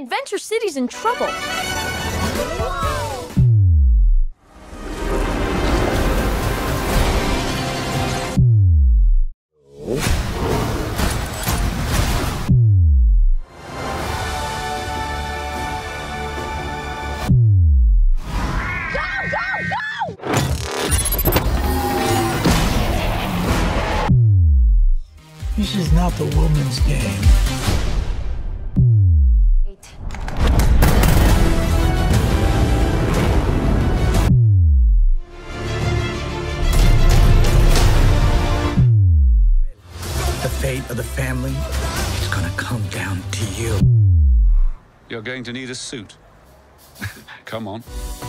Adventure City's in trouble. This is not the woman's game. The fate of the family is gonna come down to you. You're going to need a suit. Come on.